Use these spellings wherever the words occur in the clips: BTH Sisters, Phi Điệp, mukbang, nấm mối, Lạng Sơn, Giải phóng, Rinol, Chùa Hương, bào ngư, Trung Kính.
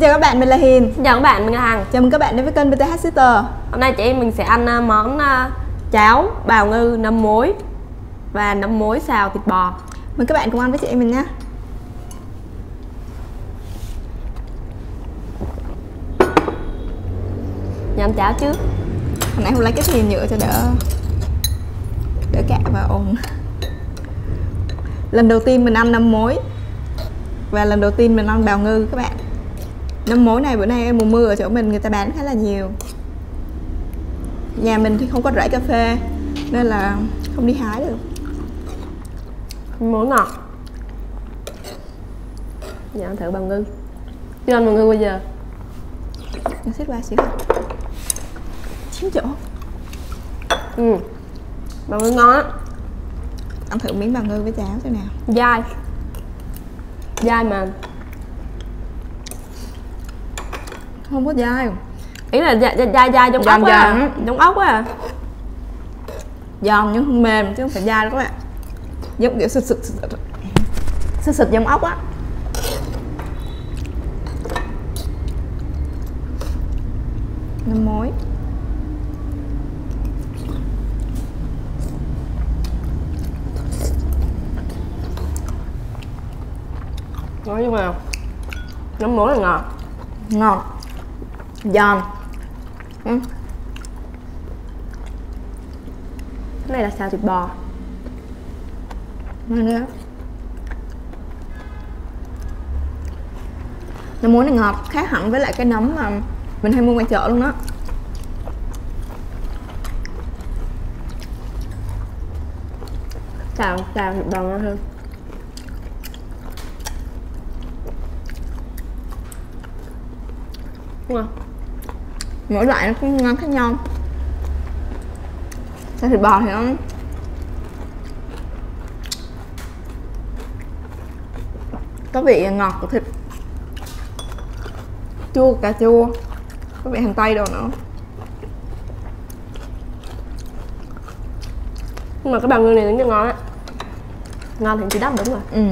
Xin chào các bạn, mình là Hiền. Xin chào các bạn, mình là Hằng. Chào mừng các bạn đến với kênh BTH Sisters. Hôm nay chị em mình sẽ ăn món cháo bào ngư nấm mối và nấm mối xào thịt bò. Mời các bạn cùng ăn với chị em mình nha. Nhà ăn cháo trước. Hồi nãy không lấy cái thìa nhựa cho đỡ cạ và ồn. Lần đầu tiên mình ăn nấm mối và lần đầu tiên mình ăn bào ngư các bạn. Nấm mối này bữa nay mùa mưa ở chỗ mình người ta bán khá là nhiều. Nhà mình thì không có rễ cà phê nên là không đi hái được. Mối ngọt. Giờ ăn thử bào ngư. Chưa ăn bào ngư bao giờ. Nó xếp qua xíu. Xíu chỗ. Bào ngư ngon á. Ăn thử miếng bào ngư với cháo thế nào. Dai. Dai mà không có dai, ý là dai trong ốc á, trong ốc á, giòn nhưng không mềm chứ không phải dai đâu các bạn, giống kiểu sực trong ốc á. Nấm mối nói nhưng mà nấm mối là ngọt, ngọt giòn. Cái này là xào thịt bò. Nấm mối này ngọt khác hẳn với lại cái nấm mà mình hay mua ngoài chợ luôn đó. Xào thịt bò ngon hơn. Đúng không? Mỗi loại nó cũng ngon khác nhau. Sao thịt bò thì nó có vị ngọt của thịt, chua cà chua, có vị hành tây đồ nữa. Nhưng mà cái bào ngư này nó ngon á. Ngon thì chỉ đắp đúng rồi.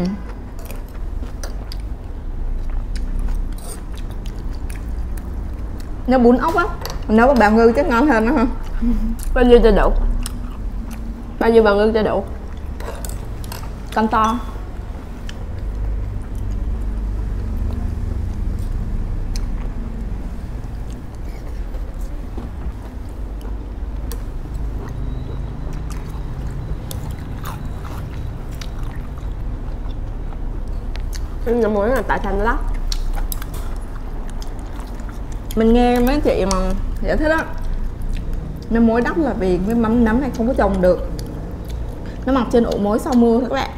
Nó bún ốc á, mình nấu bằng bào ngư chắc ngon hơn nữa hả? Bao nhiêu cho đủ? Bao nhiêu bào ngư cho đủ? Con to. Nấm mối là tại thành đó. Mình nghe mấy chị mà giải thích á, nấm mối đắp là vì cái mắm nấm này không có trồng được, nó mọc trên ụ mối sau mưa các bạn.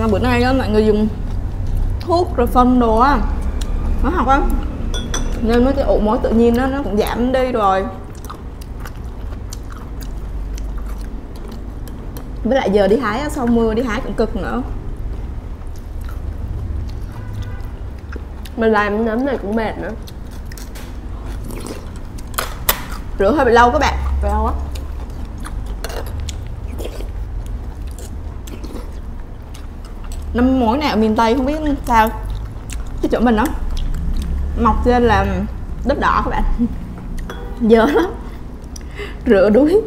Mà bữa nay đó mọi người dùng thuốc rồi phân đồ á, hóa học á, nên mấy cái ụ mối tự nhiên đó, nó cũng giảm đi rồi. Với lại giờ đi hái á, sau mưa đi hái cũng cực nữa. Mình làm nấm này cũng mệt nữa. Rửa hơi bị lâu các bạn. Bị lâu á. Nấm mối này ở miền Tây không biết sao, cái chỗ mình đó mọc trên là đất đỏ các bạn. Dơ lắm. Rửa đuối.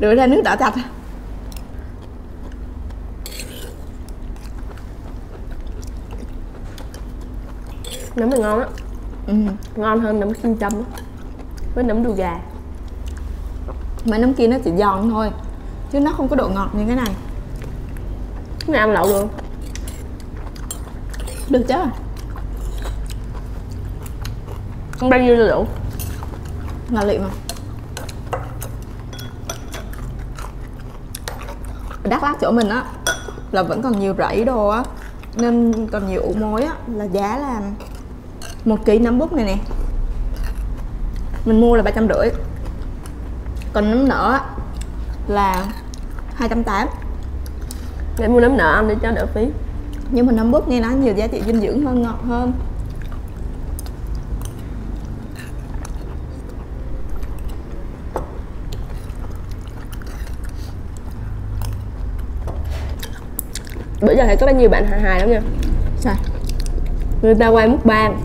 Rửa ra nước đỏ chặt. Nấm này ngon á. Ngon hơn nấm kim châm với nấm đùi gà. Mà nấm kia nó chỉ giòn thôi chứ nó không có độ ngọt như cái này. Cái này ăn lẩu được không? Được chứ. Ăn bao nhiêu là đủ? Ngọt lịm mà. Ở Đắk Lắk chỗ mình á là vẫn còn nhiều rẫy đồ á, nên còn nhiều ụ mối á, là giá là 1 kg nấm búp này nè mình mua là 350, còn nấm nở là 280. Để mua nấm nở ăn để cho đỡ phí. Nhưng mà nấm búp nghe nói nhiều giá trị dinh dưỡng hơn, ngọt hơn. Bữa giờ thấy có rất nhiều bạn hài lắm nha. Trời, người ta quay mukbang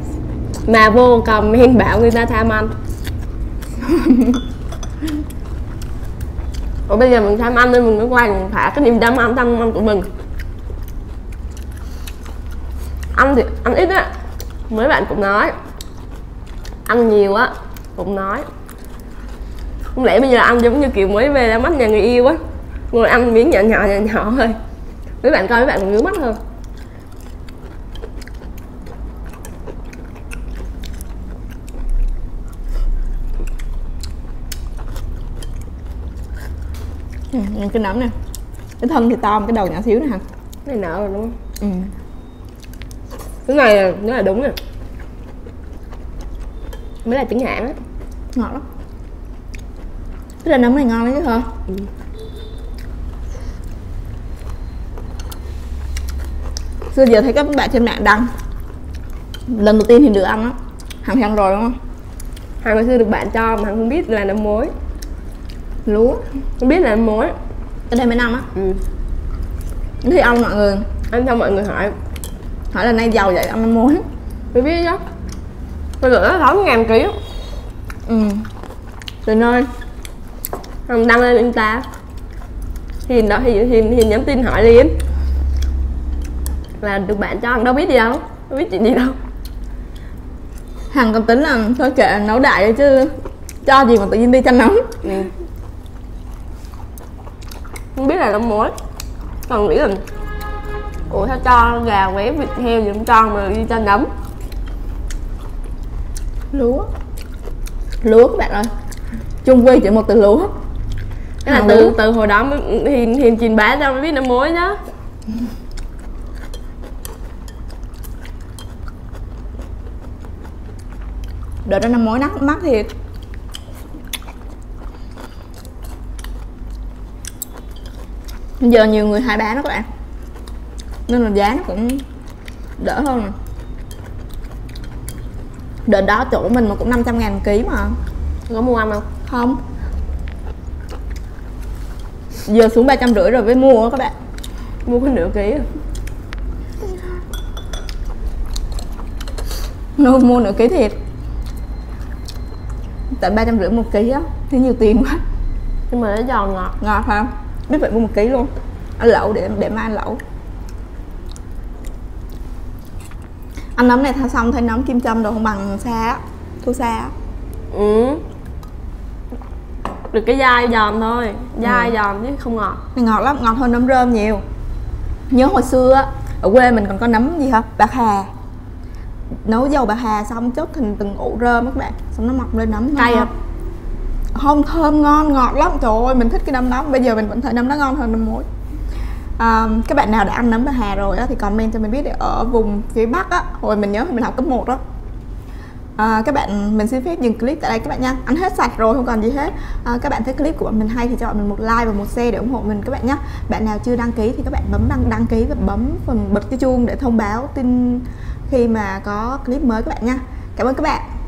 mà vô comment bảo người ta tham ăn. Ủa bây giờ mình tham ăn nên mình mới quay, mình thả cái niềm đam ăn tham ăn của mình. Ăn thì ăn ít á, mấy bạn cũng nói. Ăn nhiều á, cũng nói. Không lẽ bây giờ ăn giống như kiểu mới về ra mắt nhà người yêu á, ngồi ăn miếng nhỏ thôi. Mấy bạn coi mấy bạn còn ngứa mắt hơn. Cái nấm này, cái thân thì to, cái đầu nhỏ xíu này hả? Cái này nở rồi đúng không? Ừ. Cái này nó là đúng rồi. Mới là trứng hãng á. Ngọt lắm. Cái là nấm này ngon đấy chứ hả? Ừ. Xưa giờ thấy các bạn trên mạng đăng, lần đầu tiên thì được ăn á. Hằng thì ăn rồi đúng không? Hằng hồi xưa được bạn cho mà Hằng không biết là nấm mối lúa, không biết là nấm mối. Ở đây mấy năm á. Ừ. Thì ăn mọi người, ăn xong mọi người hỏi là nay giàu vậy ăn nấm mối. Tôi biết chứ. Tôi được nó 6.000 ký. Ừ. Trời ơi. Hằng đăng lên Insta Hiền đó, Hiền nhắn tin hỏi liền là được bạn cho, Hằng đâu biết gì đâu, đâu biết chuyện gì đâu. Hằng còn tính là thôi kệ nấu đại chứ cho gì mà tự nhiên đi chanh nóng. Ừ. Không biết là nấm mối, còn nghĩ là ủa sao cho gà quế vịt heo gì cũng cho mà đi chanh nấm. Lúa các bạn ơi, chung quy chỉ một từ lúa. Cái là từ hồi đó mới Hiền truyền bá ra mới biết nấm mối đó. Đợi ra nấm mối nắng mắc thiệt. Bây giờ nhiều người hay bán đó các bạn, nên là giá nó cũng đỡ hơn nè. Đợt đó chỗ mình mà cũng 500.000 ký mà. Có mua ăn không? Không. Giờ xuống 350 rồi mới mua các bạn. Mua có nửa ký. Nó mua nửa ký thiệt. Tại 350 một ký á, thấy nhiều tiền quá. Nhưng mà nó giòn ngọt. Ngọt phải không? Biết vậy mua 1 ký luôn. Ăn lẩu để mai ăn lẩu. Ăn nấm này tha xong thấy nấm kim châm đồ không bằng xa, thu xa. Ừ. Được cái dai giòn thôi, dai giòn chứ không ngọt. Này ngọt lắm, ngọt hơn nấm rơm nhiều. Nhớ hồi xưa ở quê mình còn có nấm gì hả? Bạc hà. Nấu dầu bạc hà xong chốt thành từng ụ rơm các bạn, xong nó mọc lên nấm. Cay không? Không, thơm ngon, ngọt lắm. Trời ơi, mình thích cái nấm đó. Bây giờ mình vẫn thấy nấm đó ngon hơn nấm mối. Các bạn nào đã ăn nấm bạc hà rồi á, thì comment cho mình biết. Ở vùng phía Bắc á, hồi mình nhớ mình học cấp 1 đó, các bạn, mình xin phép dừng clip tại đây các bạn nha. Ăn hết sạch rồi, không còn gì hết. Các bạn thấy clip của mình hay thì cho mình một like và một share để ủng hộ mình các bạn nhé. Bạn nào chưa đăng ký thì các bạn bấm đăng ký và bấm phần bật cái chuông để thông báo tin khi mà có clip mới các bạn nha. Cảm ơn các bạn.